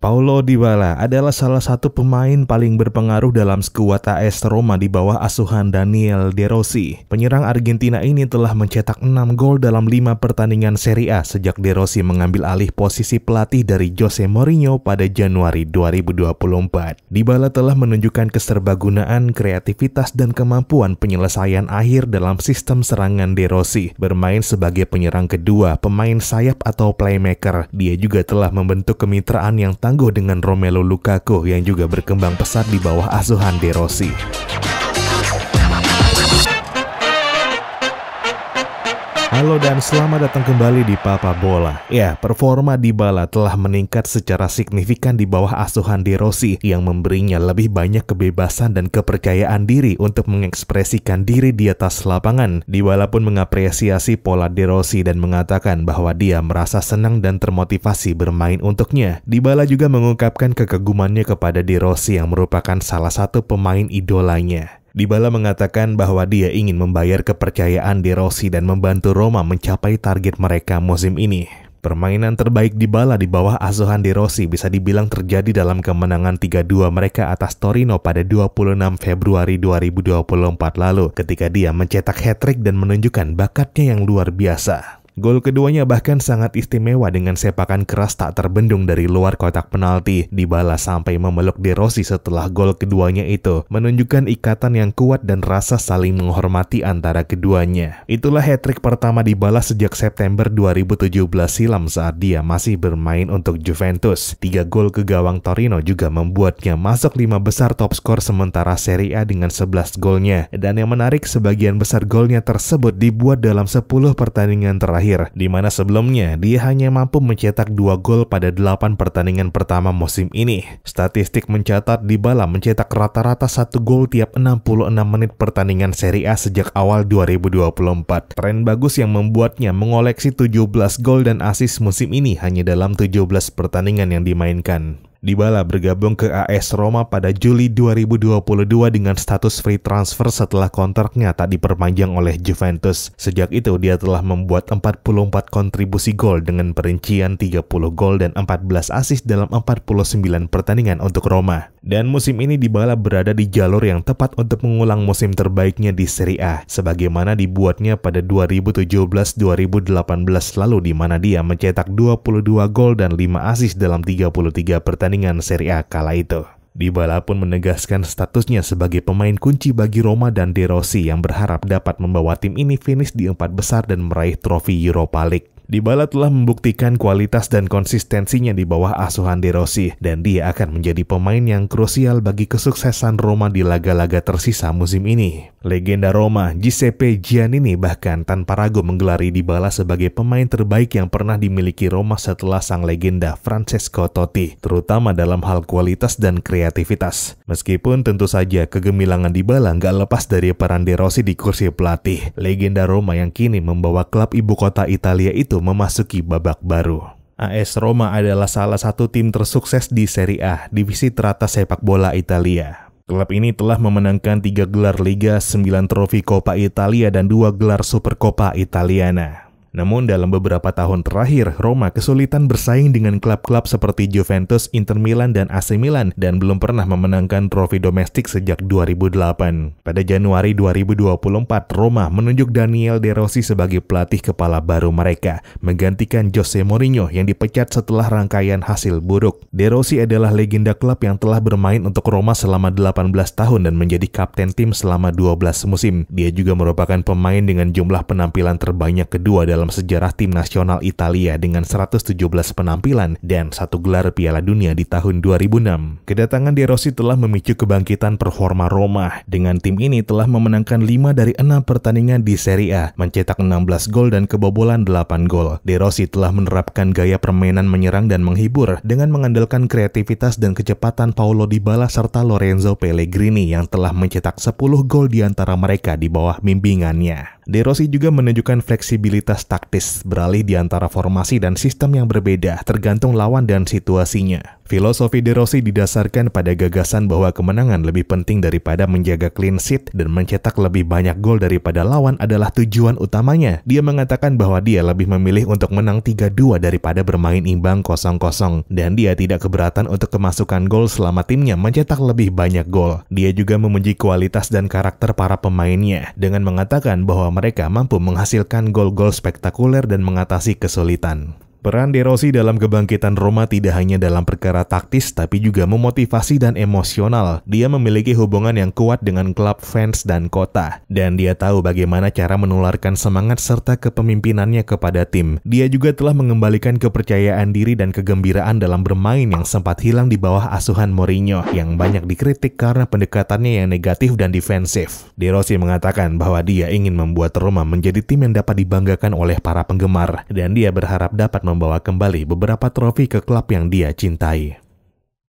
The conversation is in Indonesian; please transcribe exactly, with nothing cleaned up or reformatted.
Paulo Dybala adalah salah satu pemain paling berpengaruh dalam skuad A S Roma di bawah asuhan Daniel De Rossi. Penyerang Argentina ini telah mencetak enam gol dalam lima pertandingan Serie A sejak De Rossi mengambil alih posisi pelatih dari Jose Mourinho pada Januari dua ribu dua puluh empat. Dybala telah menunjukkan keserbagunaan, kreativitas, dan kemampuan penyelesaian akhir dalam sistem serangan De Rossi. Bermain sebagai penyerang kedua, pemain sayap atau playmaker, dia juga telah membentuk kemitraan yang tangguh dengan Romelu Lukaku yang juga berkembang pesat di bawah asuhan De Rossi. Halo dan selamat datang kembali di Papa Bola. Ya, performa Dybala telah meningkat secara signifikan di bawah asuhan De Rossi yang memberinya lebih banyak kebebasan dan kepercayaan diri untuk mengekspresikan diri di atas lapangan. Dybala pun mengapresiasi pola De Rossi dan mengatakan bahwa dia merasa senang dan termotivasi bermain untuknya. Dybala juga mengungkapkan kekagumannya kepada De Rossi yang merupakan salah satu pemain idolanya. Dybala mengatakan bahwa dia ingin membayar kepercayaan De Rossi dan membantu Roma mencapai target mereka musim ini. Permainan terbaik Dybala di bawah asuhan De Rossi bisa dibilang terjadi dalam kemenangan tiga dua mereka atas Torino pada dua puluh enam Februari dua ribu dua puluh empat lalu ketika dia mencetak hat-trick dan menunjukkan bakatnya yang luar biasa. Gol keduanya bahkan sangat istimewa dengan sepakan keras tak terbendung dari luar kotak penalti. Dybala sampai memeluk De Rossi setelah gol keduanya itu, menunjukkan ikatan yang kuat dan rasa saling menghormati antara keduanya. Itulah hat-trick pertama Dybala sejak September dua ribu tujuh belas silam saat dia masih bermain untuk Juventus. Tiga gol ke gawang Torino juga membuatnya masuk lima besar top skor sementara Serie A dengan sebelas golnya. Dan yang menarik, sebagian besar golnya tersebut dibuat dalam sepuluh pertandingan terakhir, di mana sebelumnya dia hanya mampu mencetak dua gol pada delapan pertandingan pertama musim ini. Statistik mencatat Dybala mencetak rata-rata satu gol tiap enam puluh enam menit pertandingan Serie A sejak awal dua ribu dua puluh empat. Tren bagus yang membuatnya mengoleksi tujuh belas gol dan assist musim ini hanya dalam tujuh belas pertandingan yang dimainkan. Dybala bergabung ke A S Roma pada Juli dua ribu dua puluh dua dengan status free transfer setelah kontraknya tak diperpanjang oleh Juventus. Sejak itu dia telah membuat empat puluh empat kontribusi gol dengan perincian tiga puluh gol dan empat belas assist dalam empat puluh sembilan pertandingan untuk Roma. Dan musim ini Dybala berada di jalur yang tepat untuk mengulang musim terbaiknya di Serie A sebagaimana dibuatnya pada dua ribu tujuh belas dua ribu delapan belas lalu di mana dia mencetak dua puluh dua gol dan lima assist dalam tiga puluh tiga pertandingan pertandingan Serie A kala itu. Dybala pun menegaskan statusnya sebagai pemain kunci bagi Roma dan De Rossi yang berharap dapat membawa tim ini finish di empat besar dan meraih trofi Europa League. Dybala telah membuktikan kualitas dan konsistensinya di bawah asuhan De Rossi dan dia akan menjadi pemain yang krusial bagi kesuksesan Roma di laga-laga tersisa musim ini. Legenda Roma, Giuseppe Giannini bahkan tanpa ragu menggelari Dybala sebagai pemain terbaik yang pernah dimiliki Roma setelah sang legenda Francesco Totti, terutama dalam hal kualitas dan kreativitas. kreativitas. Meskipun tentu saja kegemilangan Dybala nggak lepas dari peran De Rossi di kursi pelatih, legenda Roma yang kini membawa klub ibu kota Italia itu memasuki babak baru. A S Roma adalah salah satu tim tersukses di Serie A, divisi teratas sepak bola Italia. Klub ini telah memenangkan tiga gelar Liga, sembilan trofi Coppa Italia, dan dua gelar Supercoppa Italiana. Namun dalam beberapa tahun terakhir, Roma kesulitan bersaing dengan klub-klub seperti Juventus, Inter Milan, dan A C Milan dan belum pernah memenangkan trofi domestik sejak dua ribu delapan. Pada Januari dua ribu dua puluh empat, Roma menunjuk Daniel De Rossi sebagai pelatih kepala baru mereka, menggantikan Jose Mourinho yang dipecat setelah rangkaian hasil buruk. De Rossi adalah legenda klub yang telah bermain untuk Roma selama delapan belas tahun dan menjadi kapten tim selama dua belas musim. Dia juga merupakan pemain dengan jumlah penampilan terbanyak kedua dalam dalam sejarah tim nasional Italia dengan seratus tujuh belas penampilan dan satu gelar Piala Dunia di tahun dua ribu enam. Kedatangan De Rossi telah memicu kebangkitan performa Roma. Dengan tim ini telah memenangkan lima dari enam pertandingan di Serie A, mencetak enam belas gol dan kebobolan delapan gol. De Rossi telah menerapkan gaya permainan menyerang dan menghibur dengan mengandalkan kreativitas dan kecepatan Paulo Dybala serta Lorenzo Pellegrini yang telah mencetak sepuluh gol di antara mereka di bawah bimbingannya. De Rossi juga menunjukkan fleksibilitas taktis, beralih di antara formasi dan sistem yang berbeda tergantung lawan dan situasinya. Filosofi De Rossi didasarkan pada gagasan bahwa kemenangan lebih penting daripada menjaga clean sheet dan mencetak lebih banyak gol daripada lawan adalah tujuan utamanya. Dia mengatakan bahwa dia lebih memilih untuk menang tiga dua daripada bermain imbang kosong kosong, dan dia tidak keberatan untuk kemasukan gol selama timnya mencetak lebih banyak gol. Dia juga memuji kualitas dan karakter para pemainnya dengan mengatakan bahwa mereka mampu menghasilkan gol-gol spektakuler dan mengatasi kesulitan. Peran De Rossi dalam kebangkitan Roma tidak hanya dalam perkara taktis, tapi juga memotivasi dan emosional. Dia memiliki hubungan yang kuat dengan klub, fans, dan kota. Dan dia tahu bagaimana cara menularkan semangat serta kepemimpinannya kepada tim. Dia juga telah mengembalikan kepercayaan diri dan kegembiraan dalam bermain yang sempat hilang di bawah asuhan Mourinho, yang banyak dikritik karena pendekatannya yang negatif dan defensif. De Rossi mengatakan bahwa dia ingin membuat Roma menjadi tim yang dapat dibanggakan oleh para penggemar, dan dia berharap dapat membawa kembali beberapa trofi ke klub yang dia cintai.